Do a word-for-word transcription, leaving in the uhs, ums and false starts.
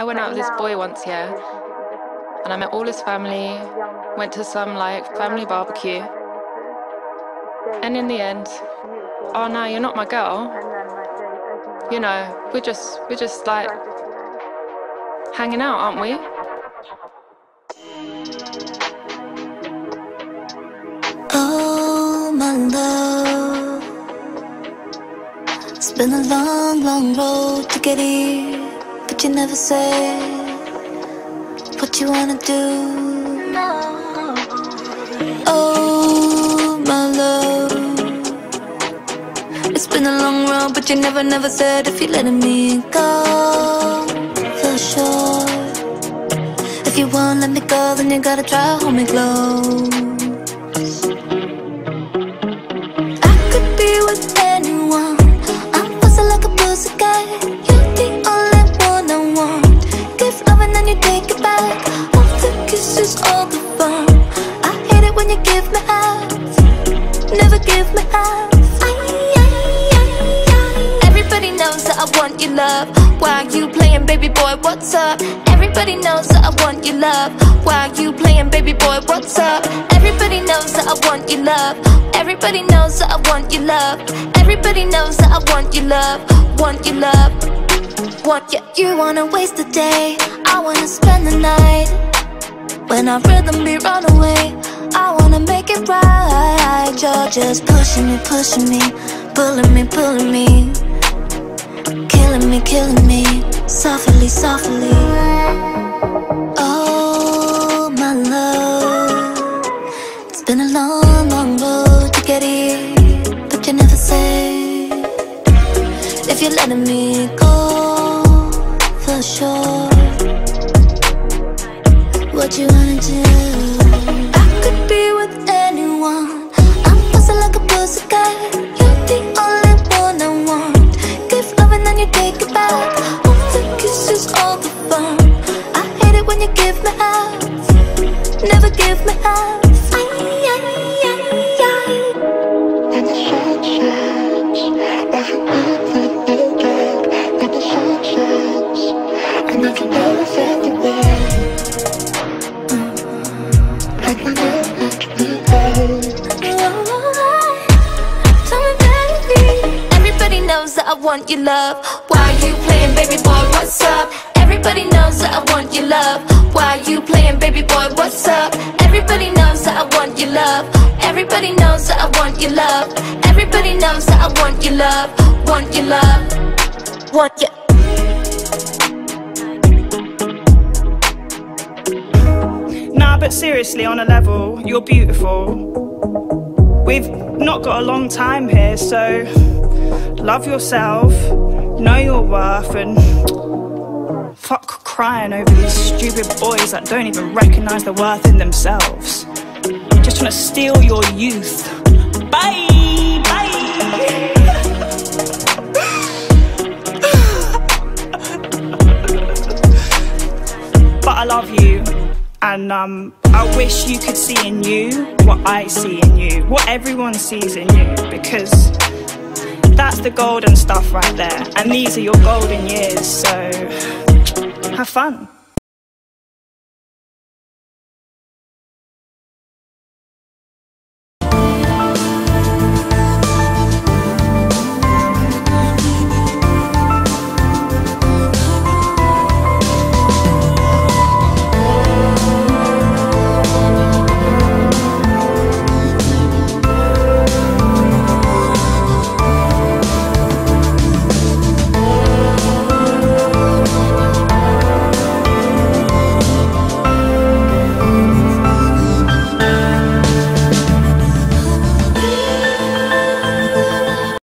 I went out with this boy once, yeah, and I met all his family, went to some like family barbecue, and in the end, oh no, you're not my girl. You know, we're just, we're just like hanging out, aren't we? Oh, my love, it's been a long, long road to get here, but you never said what you wanna do. No. Oh, my love, it's been a long road, but you never, never said if you're letting me go. For sure, if you won't let me go, then you gotta try hold me close. Love, why you playing, baby boy? What's up? Everybody knows that I want your love. Why you playing, baby boy? What's up? Everybody knows that I want your love. Everybody knows that I want your love. Everybody knows that I want your love. Want your love. Want you? You wanna waste the day? I wanna spend the night. When our rhythm be run away, I wanna make it right. You're just pushing me, pushing me, pulling me, pulling me. Killing me, killing me, softly, softly. Oh, my love, it's been a long, long road to get here, but you never say if you're letting me go. For sure, what you wanna do? I could be with anyone. I'm bustin' like a pussycat. You're the only one I want. And then you take it back. All the kisses, all the fun. I hate it when you give me up. Never give me up. Ay, ay, ay, ay. When the sun shines, everything is dark. When the sun shines, and I can never find the way. Like my love, like my love. I want your love. Why you playing, baby boy? What's up? Everybody knows that I want your love. Why you playing, baby boy? What's up? Everybody knows that I want your love. Everybody knows that I want your love. Everybody knows that I want your love. Want your love. Want your. Nah, but seriously, on a level, you're beautiful. We've not got a long time here, so love yourself, know your worth, and fuck crying over these stupid boys that don't even recognise the worth in themselves. They just want to steal your youth. Bye, bye. But I love you, and um, I wish you could see in you what I see in you, what everyone sees in you, because that's the golden stuff right there, and these are your golden years, so have fun.